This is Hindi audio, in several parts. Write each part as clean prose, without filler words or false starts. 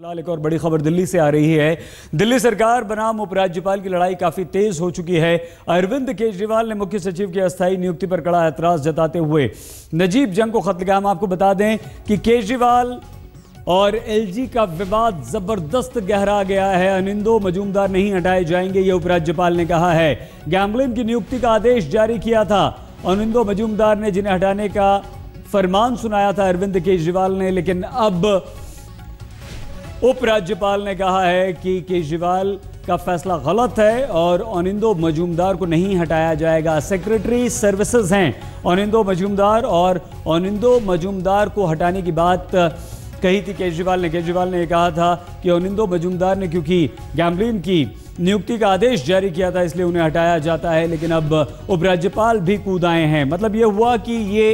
फिलहाल एक और बड़ी खबर दिल्ली से आ रही है। दिल्ली सरकार बनाम उपराज्यपाल की लड़ाई काफी तेज हो चुकी है। अरविंद केजरीवाल ने मुख्य सचिव की अस्थायी नियुक्ति पर कड़ा एतराज जताते हुए नजीब जंग को खत लिखा। हम आपको बता दें कि केजरीवाल और एलजी का विवाद जबरदस्त गहरा गया है। अनिंदो मजुमदार नहीं हटाए जाएंगे, ये उपराज्यपाल ने कहा है। गैमलिन की नियुक्ति का आदेश जारी किया था अनिंदो मजुमदार ने, जिन्हें हटाने का फरमान सुनाया था अरविंद केजरीवाल ने। लेकिन अब उपराज्यपाल ने कहा है कि केजरीवाल का फैसला गलत है और अनिंदो मजुमदार को नहीं हटाया जाएगा। सेक्रेटरी सर्विसेज हैं अनिंदो मजुमदार, और अनिंदो मजुमदार को हटाने की बात कही थी केजरीवाल ने। केजरीवाल ने कहा था कि अनिंदो मजुमदार ने क्योंकि गैमलिन की नियुक्ति का आदेश जारी किया था इसलिए उन्हें हटाया जाता है। लेकिन अब उपराज्यपाल भी कूद आए हैं। मतलब ये हुआ कि ये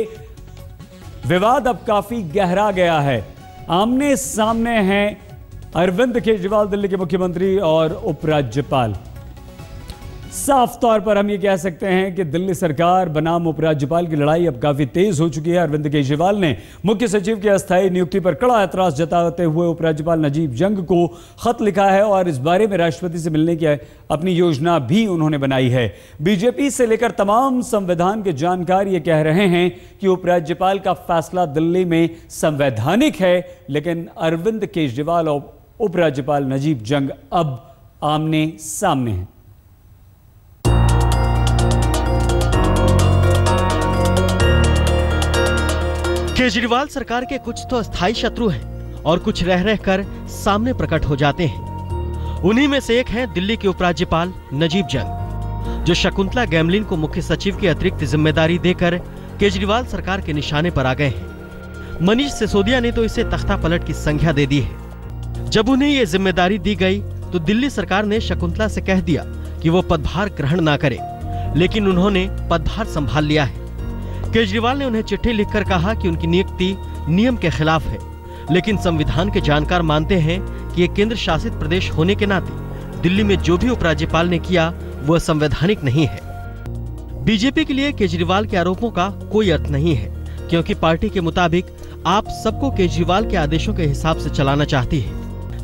विवाद अब काफी गहरा गया है। आमने सामने हैं अरविंद केजरीवाल, दिल्ली के मुख्यमंत्री, और उपराज्यपाल। साफ तौर पर हम ये कह सकते हैं कि दिल्ली सरकार बनाम उपराज्यपाल की लड़ाई अब काफी तेज हो चुकी है। अरविंद केजरीवाल ने मुख्य सचिव की अस्थायी नियुक्ति पर कड़ा एतराज जताते हुए उपराज्यपाल नजीब जंग को खत लिखा है और इस बारे में राष्ट्रपति से मिलने की अपनी योजना भी उन्होंने बनाई है। बीजेपी से लेकर तमाम संविधान के जानकार ये कह रहे हैं कि उपराज्यपाल का फैसला दिल्ली में संवैधानिक है, लेकिन अरविंद केजरीवाल और उपराज्यपाल नजीब जंग अब आमने सामने हैं। केजरीवाल सरकार के कुछ तो स्थायी शत्रु हैं और कुछ रह रह कर सामने प्रकट हो जाते हैं। उन्हीं में से एक हैं दिल्ली के उपराज्यपाल नजीब जंग, जो शकुंतला गैमलिन को मुख्य सचिव की अतिरिक्त जिम्मेदारी देकर केजरीवाल सरकार के निशाने पर आ गए हैं। मनीष सिसोदिया ने तो इसे तख्ता पलट की संज्ञा दे दी है। जब उन्हें ये जिम्मेदारी दी गई तो दिल्ली सरकार ने शकुंतला से कह दिया कि वो पदभार ग्रहण ना करे, लेकिन उन्होंने पदभार संभाल लिया है। केजरीवाल ने उन्हें चिट्ठी लिखकर कहा कि उनकी नियुक्ति नियम के खिलाफ है, लेकिन संविधान के जानकार मानते हैं कि ये केंद्र शासित प्रदेश होने के नाते दिल्ली में जो भी उपराज्यपाल ने किया वह संवैधानिक नहीं है। बीजेपी के लिए केजरीवाल के आरोपों का कोई अर्थ नहीं है, क्योंकि पार्टी के मुताबिक आप सबको केजरीवाल के आदेशों के हिसाब से चलाना चाहती है।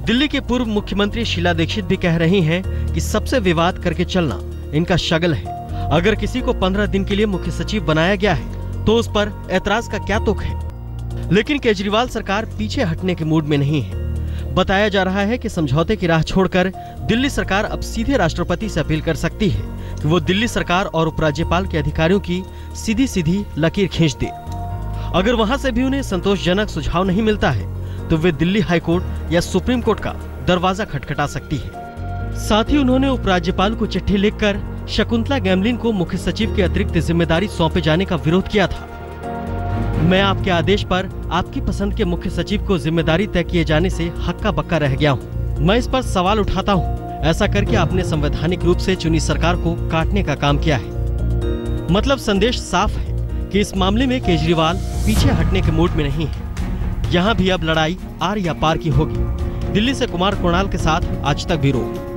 दिल्ली के पूर्व मुख्यमंत्री शीला दीक्षित भी कह रही है कि सबसे विवाद करके चलना इनका शगल है। अगर किसी को 15 दिन के लिए मुख्य सचिव बनाया गया है तो उस पर ऐतराज का क्या तुक है। लेकिन केजरीवाल सरकार पीछे हटने के मूड में नहीं है। बताया जा रहा है कि समझौते की राह छोड़कर दिल्ली सरकार अब सीधे राष्ट्रपति से अपील कर सकती है कि वो दिल्ली सरकार और उपराज्यपाल के अधिकारियों की सीधी सीधी लकीर खींच दे। अगर वहां से भी उन्हें संतोषजनक सुझाव नहीं मिलता है तो वे दिल्ली हाईकोर्ट या सुप्रीम कोर्ट का दरवाजा खटखटा सकती है। साथ ही उन्होंने उपराज्यपाल को चिट्ठी लिखकर शकुंतला गैमलिन को मुख्य सचिव की अतिरिक्त जिम्मेदारी सौंपे जाने का विरोध किया था। मैं आपके आदेश पर आपकी पसंद के मुख्य सचिव को जिम्मेदारी तय किए जाने से हक्का बक्का रह गया हूं। मैं इस पर सवाल उठाता हूं। ऐसा करके आपने संवैधानिक रूप से चुनी सरकार को काटने का काम किया है। मतलब संदेश साफ है कि इस मामले में केजरीवाल पीछे हटने के मूड में नहीं है। यहाँ भी अब लड़ाई आर या पार की होगी। दिल्ली से कुमार कुणाल के साथ आज तक ब्यूरो।